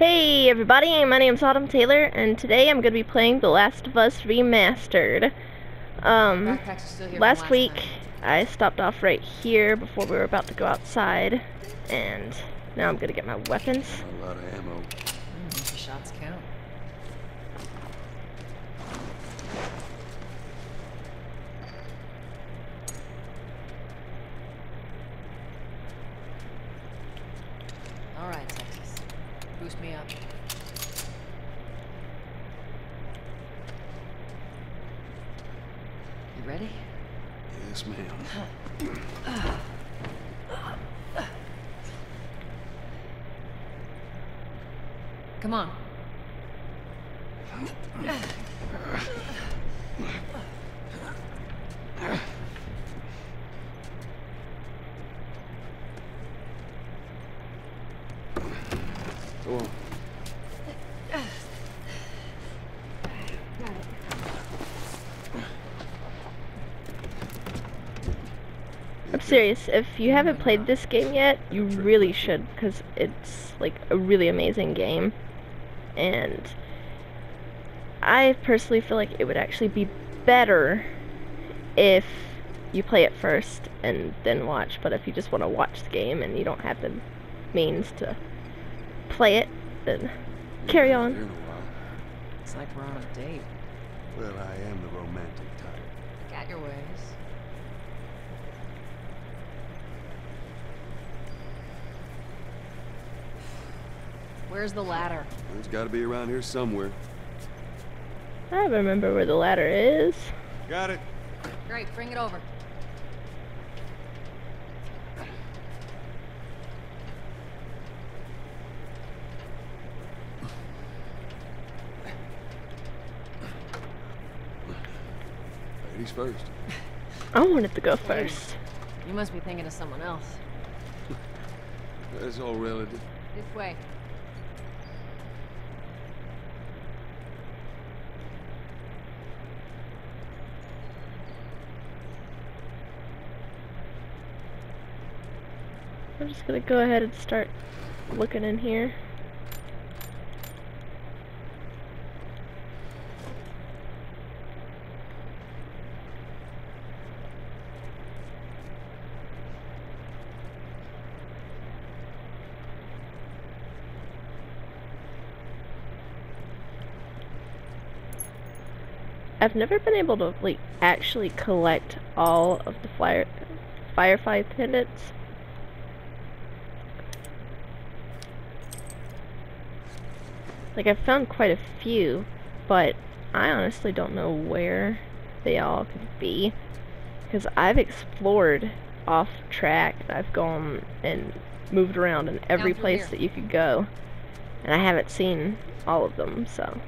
Hey everybody, my name's Autumn Taylor, and today I'm going to be playing The Last of Us Remastered. Last week, I stopped off right here before we were about to go outside, and now I'm going to get my weapons. A lot of ammo. Shots count. Alright, Tess. Boost me up. You ready? Yes, ma'am. Come on. I'm serious, if you haven't played this game yet, you really should, because it's like a really amazing game, and I personally feel like it would actually be better if you play it first and then watch. But if you just want to watch the game and you don't have the means to play it, then carry on. It's like we're on a date. Well, I am the romantic type. Got your ways. Where's the ladder? It's got to be around here somewhere. I remember where the ladder is. Got it. Great, bring it over. Ladies first. I wanted to go first. You must be thinking of someone else. That's all relative. This way. I'm just gonna go ahead and start looking in here. I've never been able to like actually collect all of the Firefly pendants. Like, I've found quite a few, but I honestly don't know where they all could be, because I've explored off track. I've gone and moved around in every place that you could go, and I haven't seen all of them, so.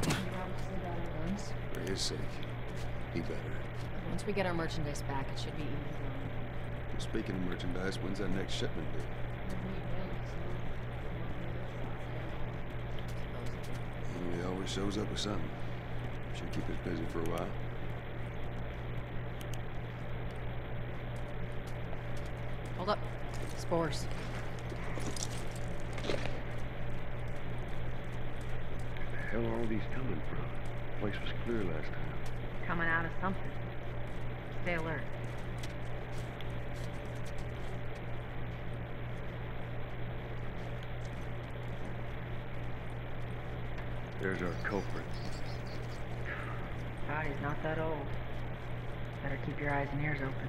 For his sake, be better. Once we get our merchandise back, it should be easy. Speaking of merchandise, when's that next shipment due? He always shows up with something. Should keep us busy for a while. Hold up. Spores. Where the hell are all these coming from? The place was clear last time. Coming out of something. Stay alert. There's our culprit. God, he's not that old. Better keep your eyes and ears open.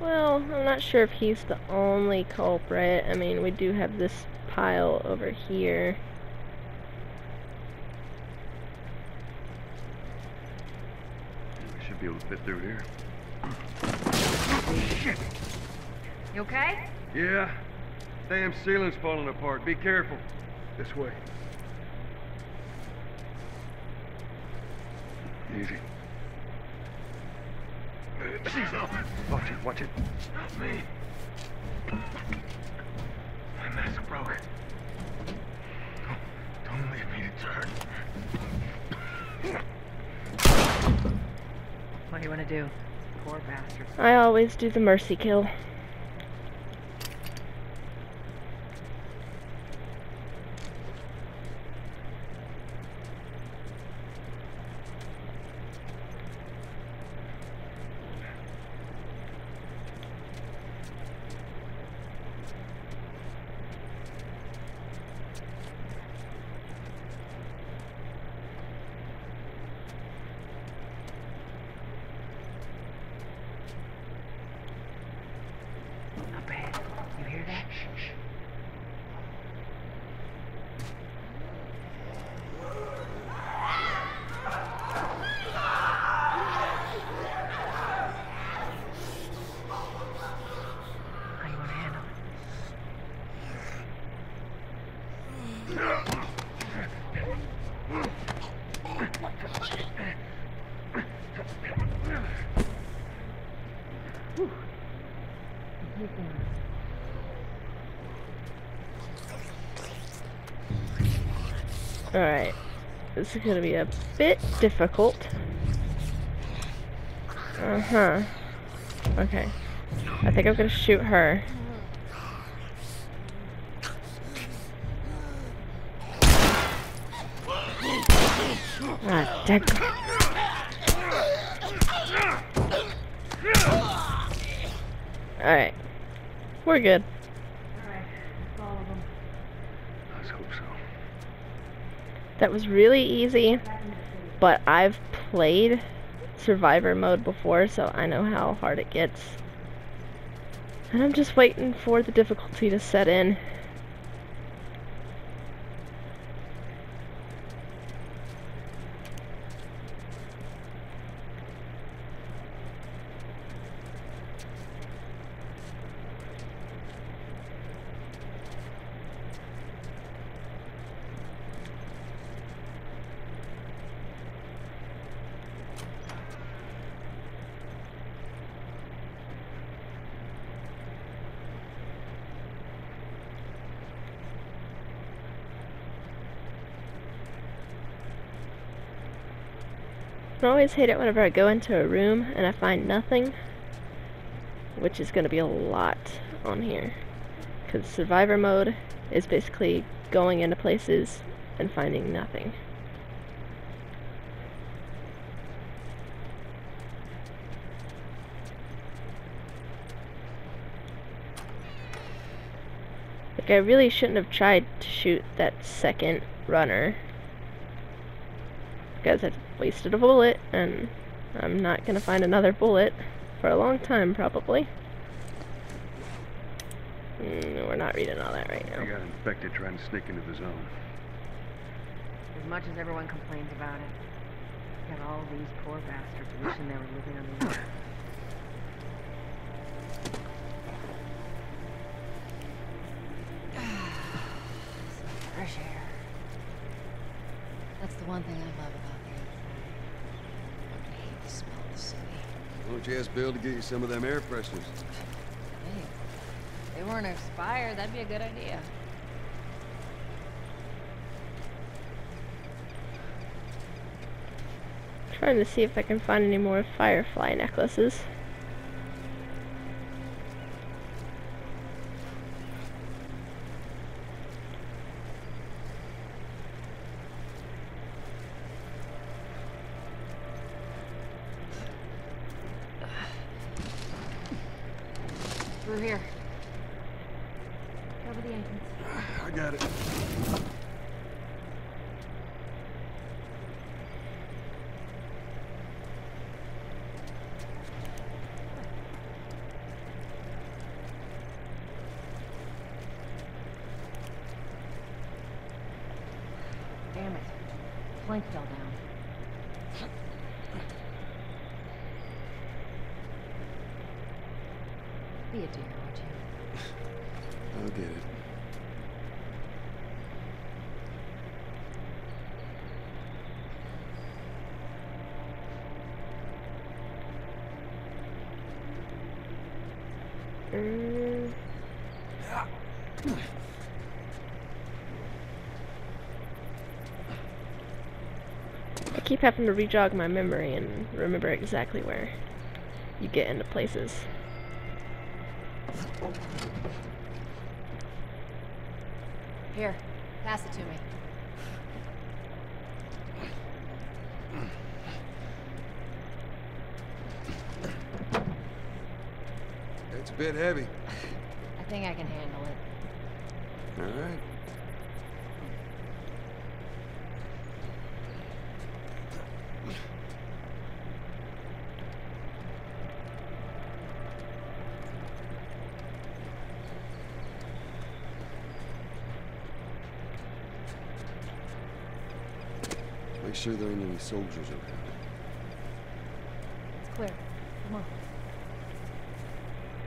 Well, I'm not sure if he's the only culprit. I mean, we do have this pile over here. We should be able to fit through here. Oh, shit! You okay? Yeah. Damn ceiling's falling apart. Be careful. This way. Easy. Watch it, watch it. Help me. My mask broke. Don't leave me to turn. What do you want to do? I always do the mercy kill. Alright, this is going to be a bit difficult. Okay, I think I'm going to shoot her. Ah, dang. Alright, we're good. Alright, all of them. Let's hope so. That was really easy, but I've played survivor mode before, so I know how hard it gets. And I'm just waiting for the difficulty to set in. I always hate it whenever I go into a room and I find nothing, which is going to be a lot on here, because survivor mode is basically going into places and finding nothing. Like, I really shouldn't have tried to shoot that second runner, because I wasted a bullet, and I'm not gonna find another bullet for a long time, probably. We're not reading all that right now. I got infected trying to sneak into the zone. As much as everyone complains about it, got all these poor bastards wishing they were living on the earth. Fresh air. That's the one thing I love about the other side. I hate the smell of the city. Why don't you ask Bill to get you some of them air fresheners? Hey, if they weren't expired, that'd be a good idea. I'm trying to see if I can find any more Firefly necklaces. Here. Cover the entrance. I got it. Damn it. Plank fell down. Be a dear, would you? I'll get it. I keep having to rejog my memory and remember exactly where. you get into places. Here, pass it to me. It's a bit heavy. I think I can handle it. All right. Make sure there aren't any soldiers over here. It's clear. Come on.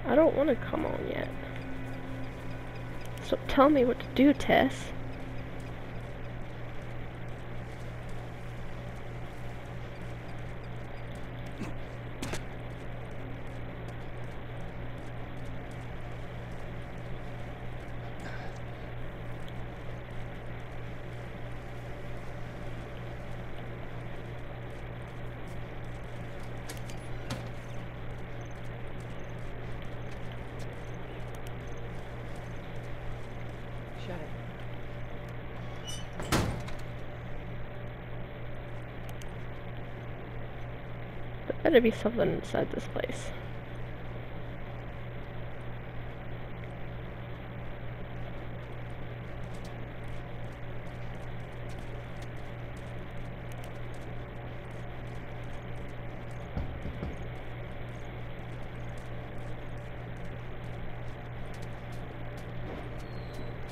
I don't want to come on yet. So tell me what to do, Tess. There better be something inside this place.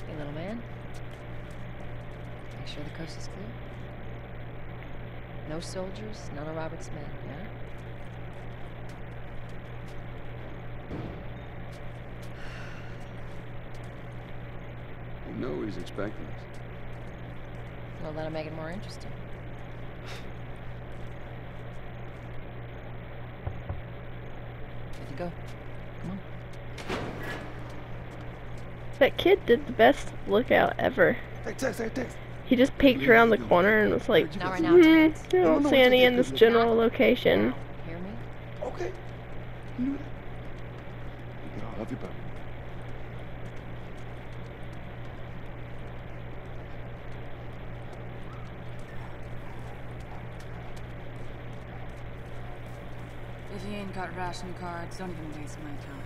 Hey, little man. Make sure the coast is clear. No soldiers, none of Robert's men, yeah? No, he's expecting us. Well, that'll make it more interesting. Good to go. Come on. That kid did the best lookout ever. He just peeked around the corner and was like, I don't see any in this general location. Hear me? Okay. You knew that. I'll love you, buddy. If you ain't got ration cards, don't even waste my time.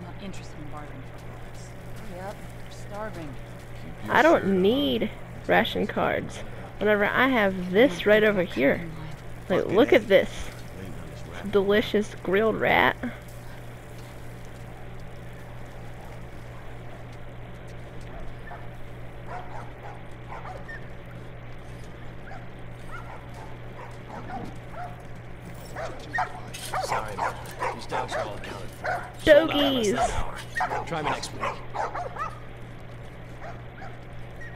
I'm not interested in bartering for cards. Yep, you're starving. I don't need ration cards. Whenever I have this right over here. Like, look at this. It's a delicious grilled rat. Dogies. Try me next week.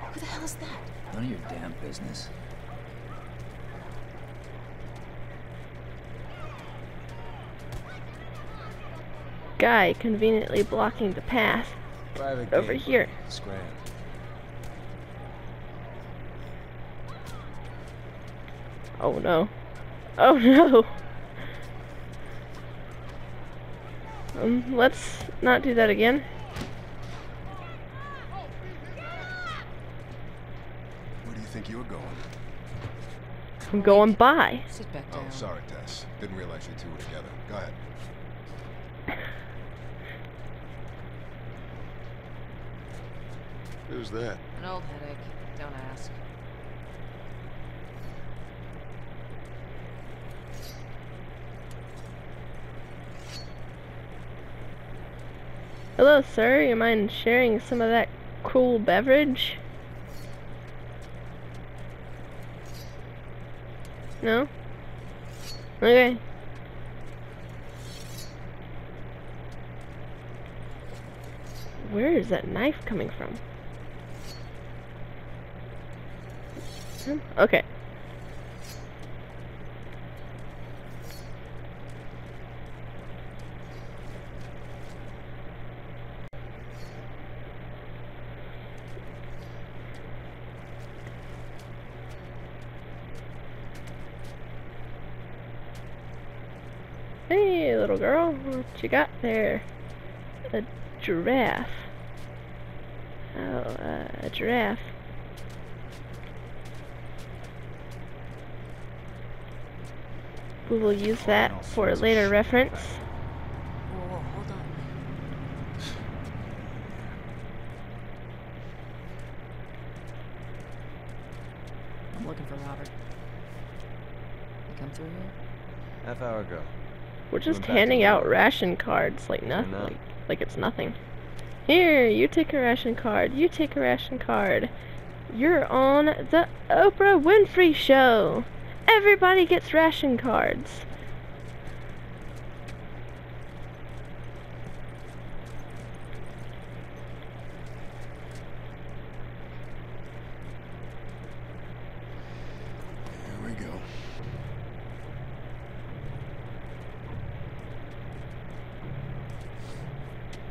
Who the hell is that? None of your damn business. Guy conveniently blocking the path over here. Scram. Oh no. Oh no. Let's not do that again. Where do you think you're going? I'm going by. Sit back down. Oh, sorry, Tess. Didn't realize you two were together. Go ahead. Who's that? An old headache. Don't ask. Hello, sir. You mind sharing some of that cool beverage? No? Okay. Where is that knife coming from? Okay. little girl. What you got there? A giraffe. Oh, a giraffe. We will use that for later reference. I'm looking for Robert. He come through here? Half hour ago. We're just handing out ration cards like nothing. Like it's nothing. Here, you take a ration card. You take a ration card. You're on the Oprah Winfrey Show. Everybody gets ration cards. Here we go.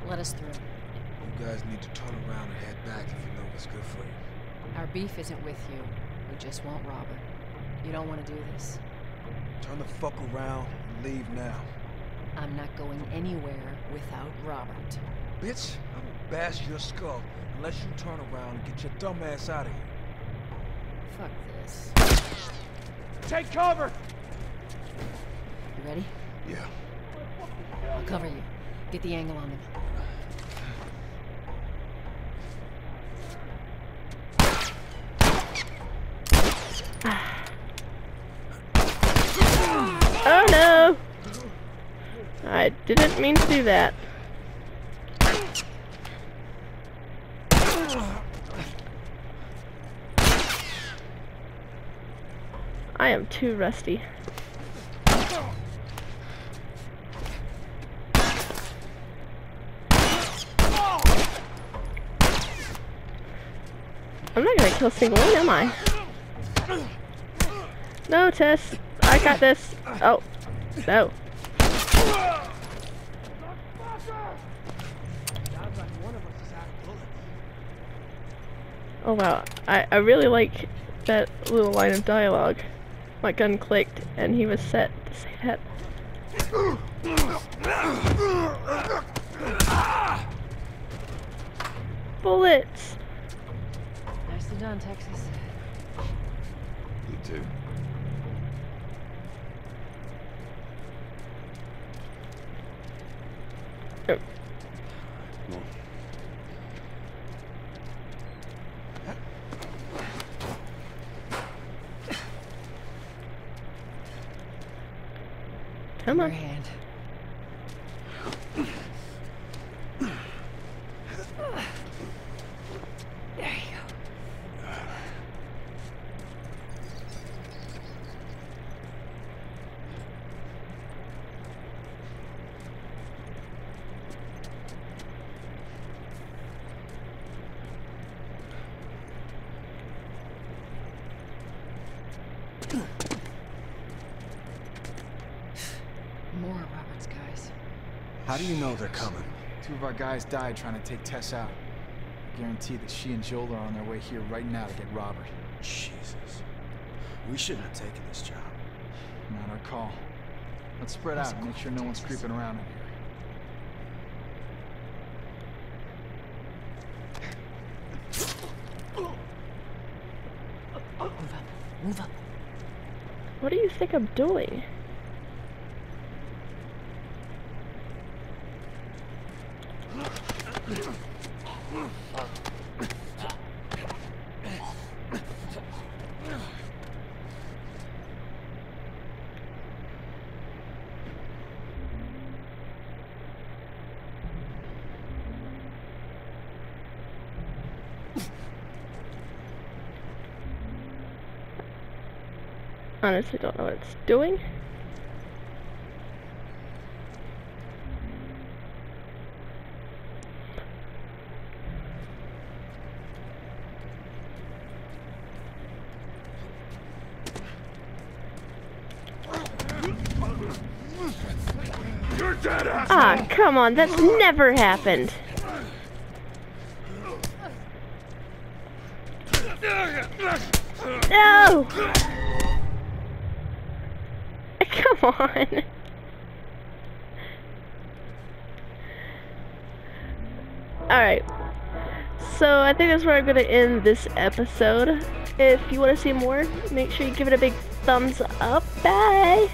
Let us through. You guys need to turn around and head back if you know what's good for you. Our beef isn't with you. We just want Robert. You don't want to do this. Turn the fuck around and leave now. I'm not going anywhere without Robert. Bitch, I'm gonna bash your skull unless you turn around and get your dumb ass out of here. Fuck this. Take cover! You ready? Yeah. I'll cover you. Get the angle on them. Oh no! I didn't mean to do that. I am too rusty. I'm not gonna kill single one, am I? No, Tess. I got this. Oh. No. Oh wow. I really like that little line of dialogue. My gun clicked and he was set to say that. Bullets! Nicely done, Texas. You too. Oh. Come on. Hand. There you go. How do you know they're coming? Two of our guys died trying to take Tess out. I guarantee that she and Joel are on their way here right now to get Robert. Jesus. We shouldn't have taken this job. Not our call. Let's spread out and make sure no one's creeping around in here. Move up. Move up. What do you think I'm doing? Honestly, don't know what it's doing. Ah, come on, that's never happened. No! Come on. Alright. So I think that's where I'm going to end this episode. If you want to see more, make sure you give it a big thumbs up. Bye!